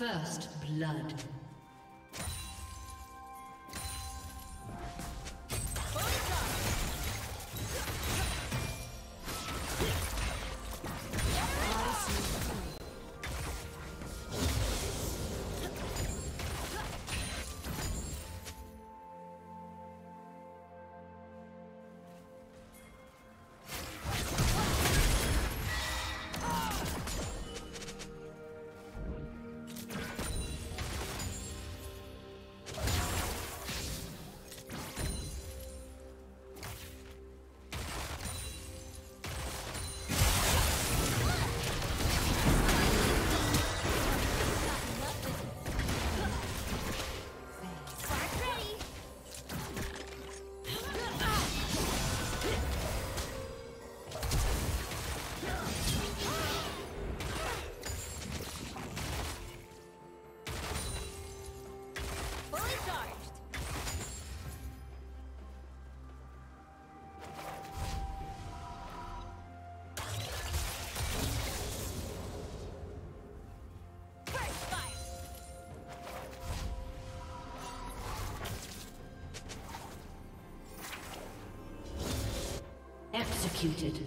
First blood. Executed.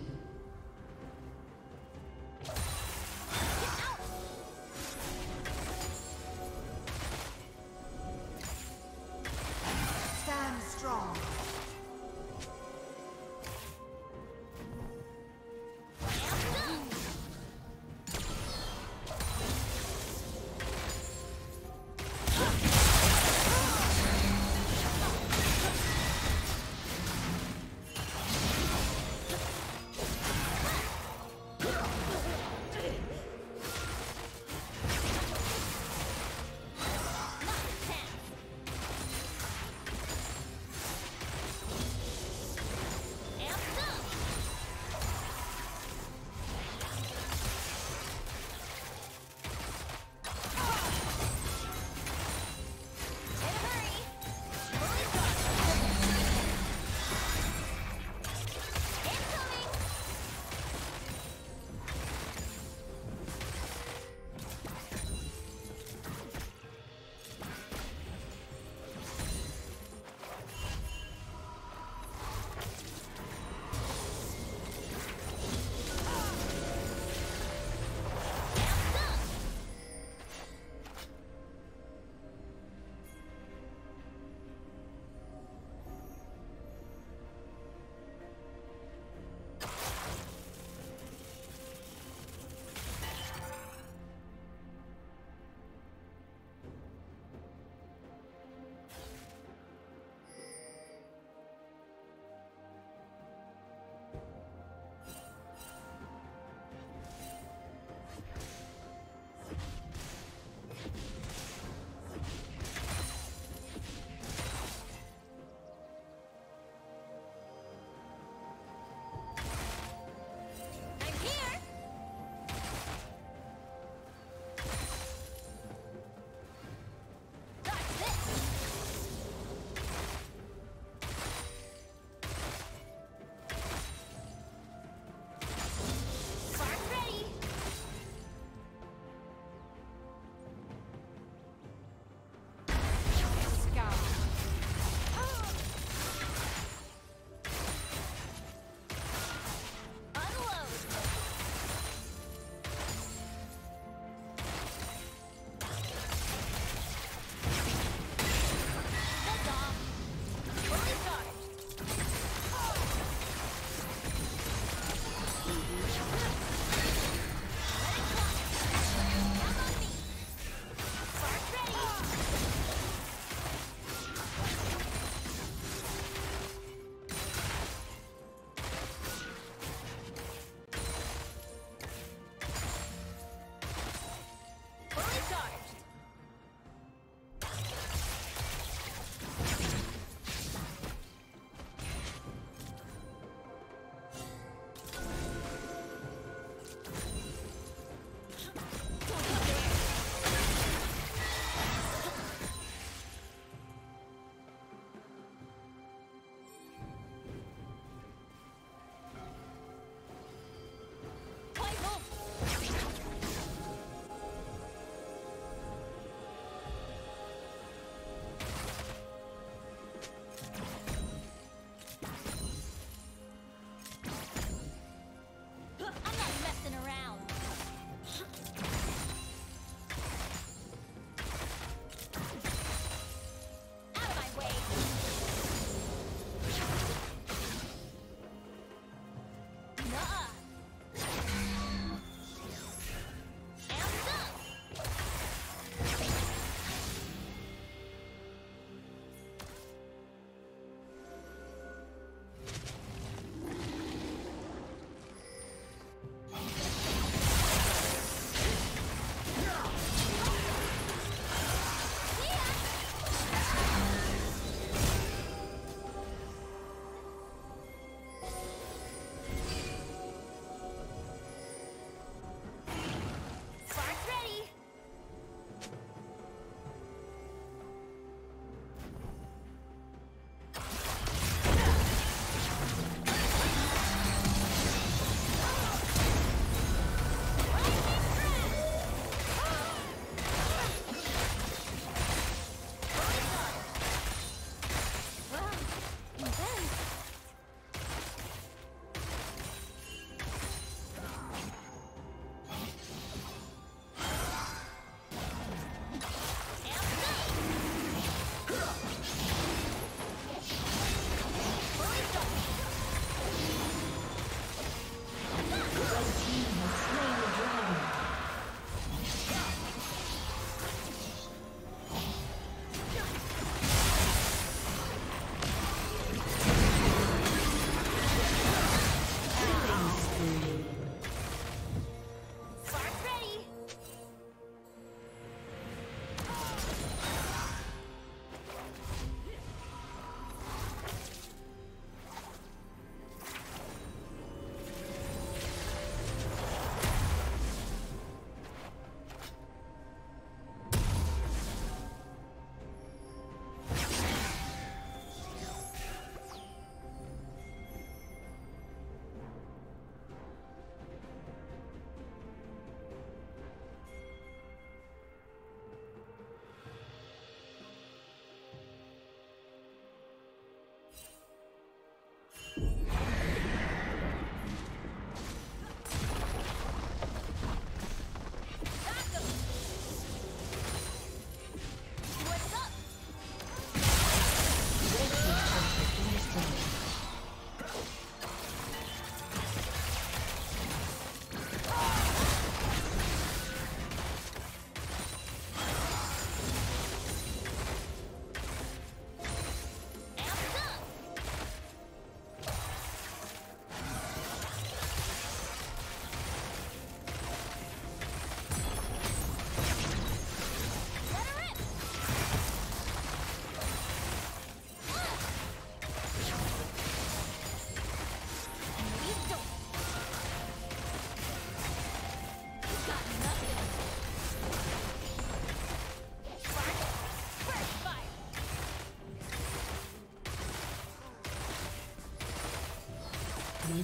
Your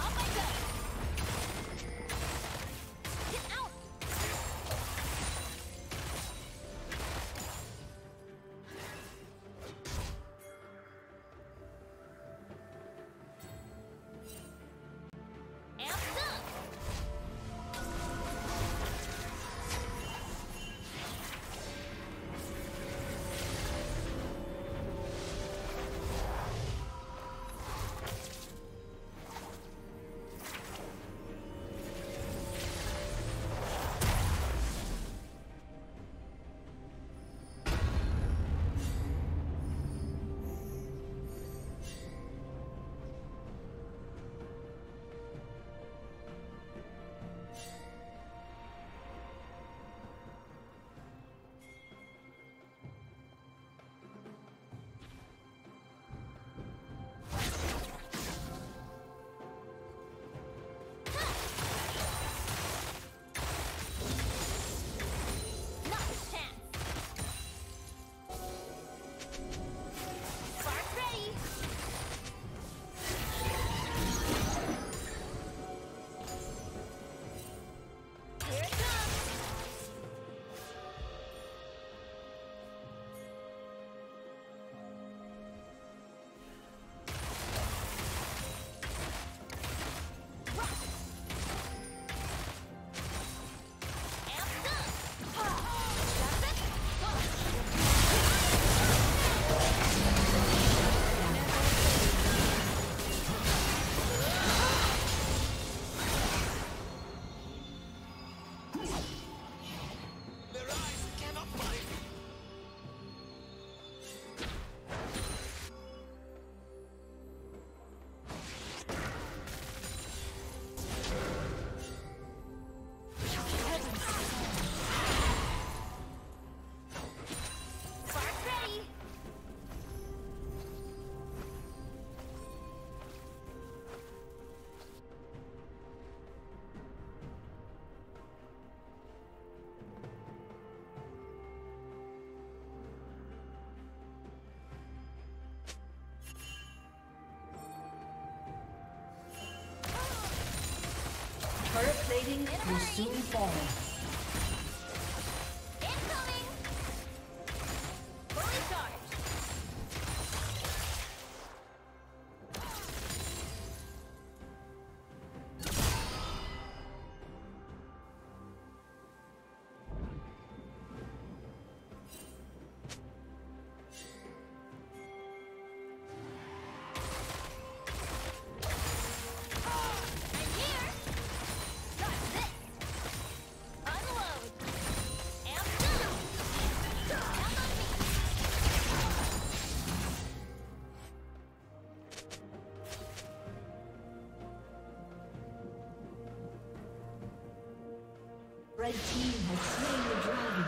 All my guns! Turret plating will soon fall. Red team has slain the dragon.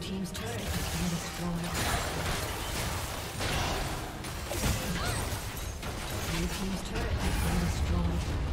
Team's turret has been destroyed. Your team's turret has been destroyed.